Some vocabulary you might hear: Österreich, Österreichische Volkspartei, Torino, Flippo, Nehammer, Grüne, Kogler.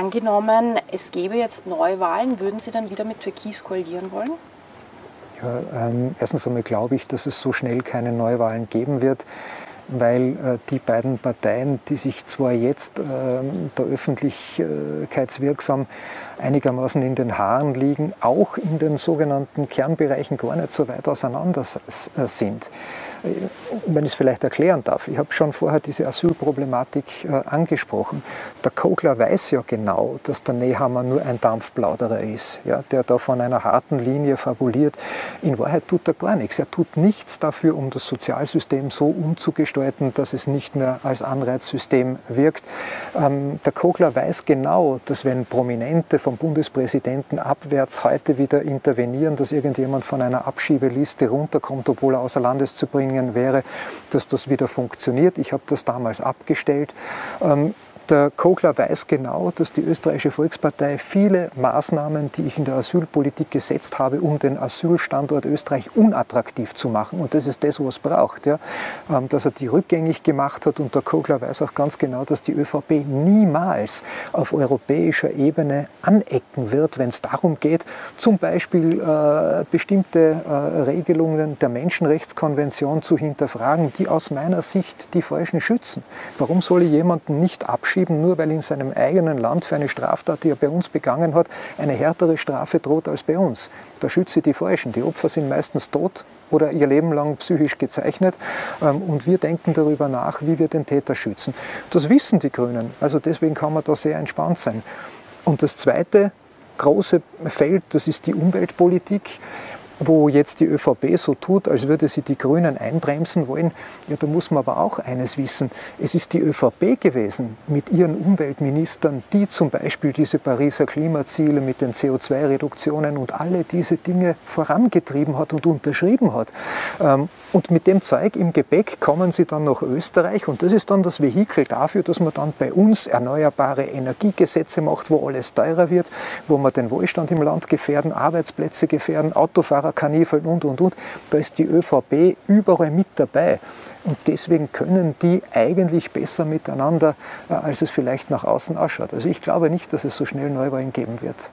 Angenommen, es gäbe jetzt Neuwahlen, würden Sie dann wieder mit Türkis koalieren wollen? Ja, erstens einmal glaube ich, dass es so schnell keine Neuwahlen geben wird, weil die beiden Parteien, die sich zwar jetzt der Öffentlichkeitswirksam einigermaßen in den Haaren liegen, auch in den sogenannten Kernbereichen gar nicht so weit auseinander sind. Wenn ich es vielleicht erklären darf, ich habe schon vorher diese Asylproblematik angesprochen. Der Kogler weiß ja genau, dass der Nehammer nur ein Dampfplauderer ist, ja, der da von einer harten Linie fabuliert. In Wahrheit tut er gar nichts. Er tut nichts dafür, um das Sozialsystem so umzugestalten, dass es nicht mehr als Anreizsystem wirkt. Der Kogler weiß genau, dass wenn Prominente vom Bundespräsidenten abwärts heute wieder intervenieren, dass irgendjemand von einer Abschiebeliste runterkommt, obwohl er außer Landes zu bringen wäre, dass das wieder funktioniert. Ich habe das damals abgestellt. Der Kogler weiß genau, dass die Österreichische Volkspartei viele Maßnahmen, die ich in der Asylpolitik gesetzt habe, um den Asylstandort Österreich unattraktiv zu machen, und das ist das, was es braucht, ja, dass er die rückgängig gemacht hat. Und der Kogler weiß auch ganz genau, dass die ÖVP niemals auf europäischer Ebene anecken wird, wenn es darum geht, zum Beispiel bestimmte Regelungen der Menschenrechtskonvention zu hinterfragen, die aus meiner Sicht die Falschen schützen. Warum soll ich jemanden nicht abschieben, nur weil in seinem eigenen Land für eine Straftat, die er bei uns begangen hat, eine härtere Strafe droht als bei uns? Da schütze die Falschen. Die Opfer sind meistens tot oder ihr Leben lang psychisch gezeichnet, und wir denken darüber nach, wie wir den Täter schützen. Das wissen die Grünen, also deswegen kann man da sehr entspannt sein. Und das zweite große Feld, das ist die Umweltpolitik, wo jetzt die ÖVP so tut, als würde sie die Grünen einbremsen wollen. Ja, da muss man aber auch eines wissen. Es ist die ÖVP gewesen mit ihren Umweltministern, die zum Beispiel diese Pariser Klimaziele mit den CO2-Reduktionen und alle diese Dinge vorangetrieben hat und unterschrieben hat. Und mit dem Zeug im Gepäck kommen sie dann nach Österreich, und das ist dann das Vehikel dafür, dass man dann bei uns erneuerbare Energiegesetze macht, wo alles teurer wird, wo man den Wohlstand im Land gefährden, Arbeitsplätze gefährden, Autofahrer Kanäfeln und. Da ist die ÖVP überall mit dabei. Und deswegen können die eigentlich besser miteinander, als es vielleicht nach außen ausschaut. Also ich glaube nicht, dass es so schnell Neuwahlen geben wird.